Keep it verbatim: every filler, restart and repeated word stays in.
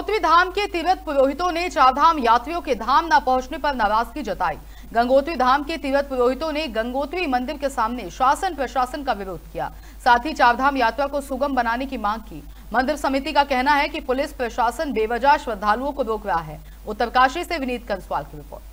उत्तरी धाम के तीर्थ पुरोहितों ने चारधाम यात्रियों के धाम न पहुंचने पर नाराजगी जताई। गंगोत्री धाम के तीर्थ पुरोहितों ने गंगोत्री मंदिर के सामने शासन प्रशासन का विरोध किया, साथ ही चारधाम यात्रा को सुगम बनाने की मांग की। मंदिर समिति का कहना है कि पुलिस प्रशासन बेवजह श्रद्धालुओं को रोक रहा है। उत्तरकाशी से विनीत कंसवाल की रिपोर्ट।